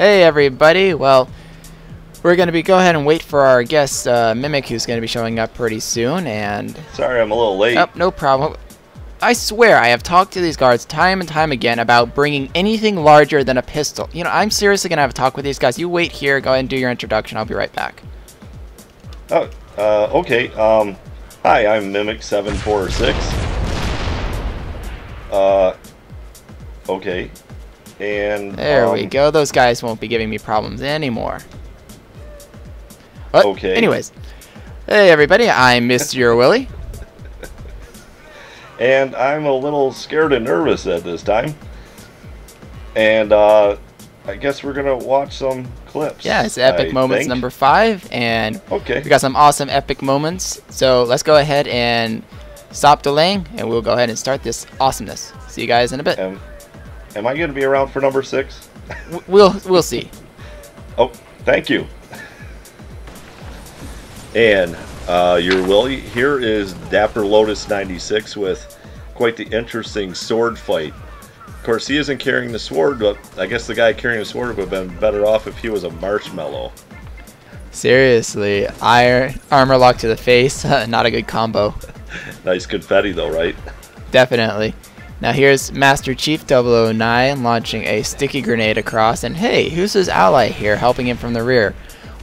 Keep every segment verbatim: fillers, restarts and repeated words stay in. Hey everybody, well, we're going to be go ahead and wait for our guest uh, Mimic, who's going to be showing up pretty soon, and... Sorry, I'm a little late. Oh, no problem. I swear, I have talked to these guards time and time again about bringing anything larger than a pistol. You know, I'm seriously going to have a talk with these guys. You wait here, go ahead and do your introduction, I'll be right back. Oh, uh, okay, um, hi, I'm Mimic seven four six. Uh, okay. And, there um, we go. Those guys won't be giving me problems anymore. But, okay. Anyways, hey everybody, I'm Mister YourWilly, and I'm a little scared and nervous at this time. And uh, I guess we're gonna watch some clips. Yeah, it's epic I moments think. number five, and okay, we got some awesome epic moments. So let's go ahead and stop delaying, and we'll go ahead and start this awesomeness. See you guys in a bit. Um, Am I going to be around for number six? We'll we'll see. Oh, thank you. And uh, YourWilly here is Dapper Lotus ninety-six with quite the interesting sword fight. Of course, he isn't carrying the sword, but I guess the guy carrying the sword would have been better off if he was a marshmallow. Seriously, iron armor lock to the face, not a good combo. Nice confetti though, right? Definitely. Now here's Master Chief double oh nine launching a sticky grenade across, and hey, who's his ally here helping him from the rear?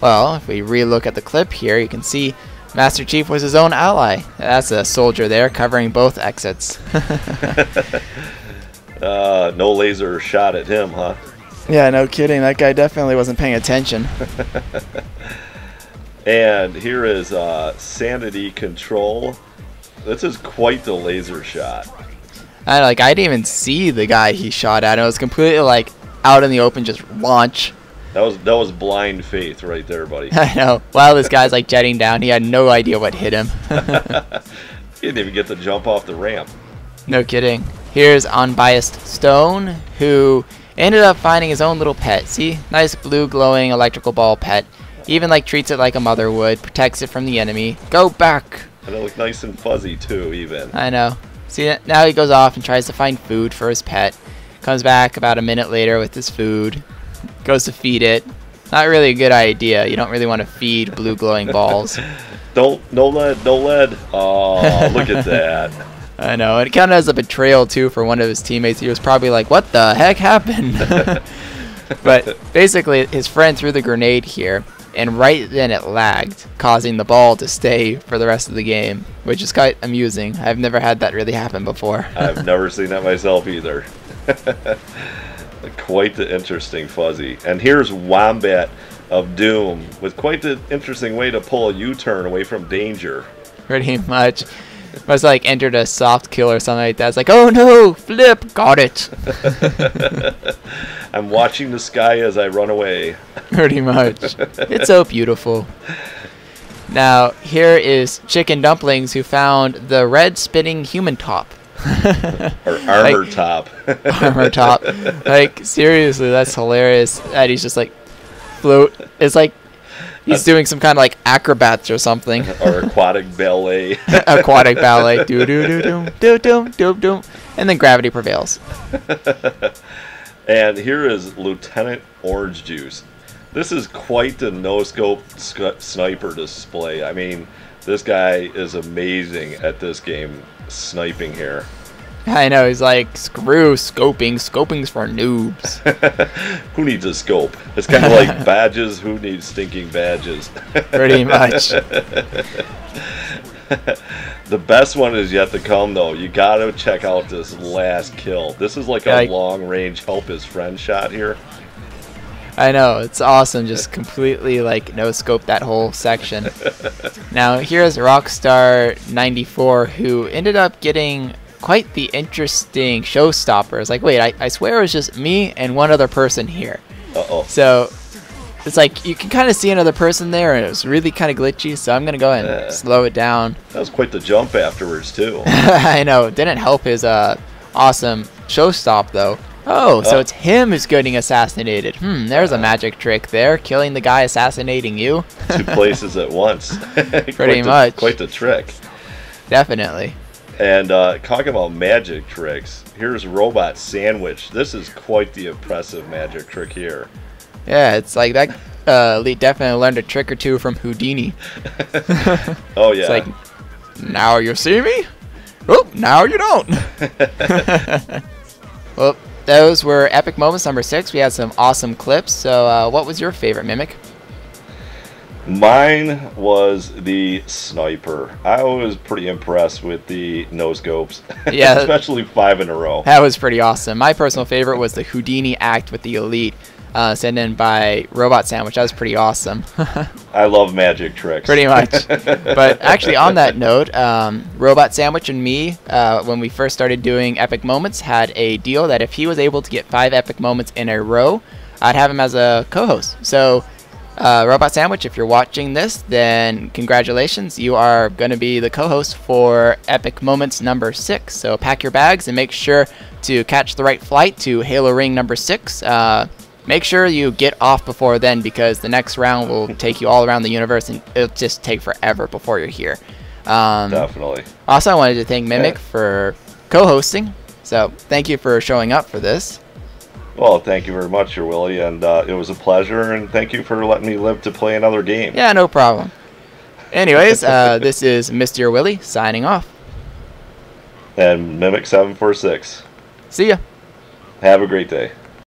Well, if we re-look at the clip here, you can see Master Chief was his own ally. That's a soldier there covering both exits. uh, no laser shot at him, huh? Yeah, no kidding. That guy definitely wasn't paying attention. And here is uh, Sanity Control. This is quite the laser shot. I like I didn't even see the guy he shot at. It was completely like out in the open, just launch. That was that was blind faith right there, buddy. I know. While this guy's like jetting down, he had no idea what hit him. He didn't even get to jump off the ramp. No kidding. Here's unbiased Stone, who ended up finding his own little pet. See, nice blue glowing electrical ball pet. Even like treats it like a mother would, protects it from the enemy. Go back. And it looked nice and fuzzy too, even. I know. See, now he goes off and tries to find food for his pet. Comes back about a minute later with his food. Goes to feed it. Not really a good idea. You don't really want to feed blue glowing balls. Don't, no lead, no lead. Oh, look at that. I know. It kind of as a betrayal, too, for one of his teammates. He was probably like, what the heck happened? But basically, his friend threw the grenade here. And right then it lagged, causing the ball to stay for the rest of the game, which is quite amusing. I've never had that really happen before. I've never seen that myself either. Quite the interesting fuzzy. And here's Wombat of Doom with quite the interesting way to pull a U-turn away from danger. Pretty much. Must like entered a soft kill or something like that. It's like, oh no, flip, got it. I'm watching the sky as I run away. Pretty much. It's so beautiful. Now, here is Chicken Dumplings, who found the red spinning human top. Or armor like, top. Armor top. Like, seriously, that's hilarious. And he's just like, float. It's like, he's doing some kind of like acrobats or something. Or aquatic ballet. Aquatic ballet. Do do do do do do do do. And then gravity prevails. And here is Lieutenant Orange Juice. This is quite the no-scope sniper display. I mean, this guy is amazing at this game, sniping here. I know, he's like, screw scoping. Scoping's for noobs. Who needs a scope? It's kind of like badges. Who needs stinking badges? Pretty much. The best one is yet to come, though. You got to check out this last kill. This is like yeah, a like, long-range help-his-friend shot here. I know. It's awesome. Just completely, like, no-scope that whole section. Now, here's Rockstar ninety-four, who ended up getting quite the interesting showstopper. It's like, wait, I, I swear it was just me and one other person here. Uh-oh. So it's like you can kind of see another person there, and it was really kind of glitchy, so I'm going to go ahead and uh, slow it down. That was quite the jump afterwards, too. I know. Didn't help his uh, awesome showstop, though. Oh, uh, so it's him who's getting assassinated. Hmm, there's uh, a magic trick there, killing the guy assassinating you. Two places at once. Pretty quite much. The, quite the trick. Definitely. And uh, talking about magic tricks, here's Robot Sandwich. This is quite the impressive magic trick here. Yeah, it's like that. Uh, Lee definitely learned a trick or two from Houdini. Oh yeah. It's like, now you see me. Oop, now you don't. Well, those were epic moments number six. We had some awesome clips. So, uh, what was your favorite, Mimic? Mine was the sniper. I was pretty impressed with the no scopes. Yeah. Especially five in a row. That was pretty awesome. My personal favorite was the Houdini act with the Elite, uh, sent in by Robot Sandwich. That was pretty awesome. I love magic tricks. Pretty much. But actually, on that note, um, Robot Sandwich and me, uh, when we first started doing Epic Moments, had a deal that if he was able to get five Epic Moments in a row, I'd have him as a co-host. So... Uh, Robot Sandwich, if you're watching this, then congratulations. You are going to be the co-host for Epic Moments number six. So pack your bags and make sure to catch the right flight to Halo Ring number six. Uh, make sure you get off before then, because the next round will take you all around the universe and it'll just take forever before you're here. Um, Definitely. Also, I wanted to thank Mimic yeah. for co-hosting. So thank you for showing up for this. Well, thank you very much, YourWilly, and uh, it was a pleasure, and thank you for letting me live to play another game. Yeah, no problem. Anyways, uh, this is Mister YourWilly signing off. And Mimic seven four six. See ya. Have a great day.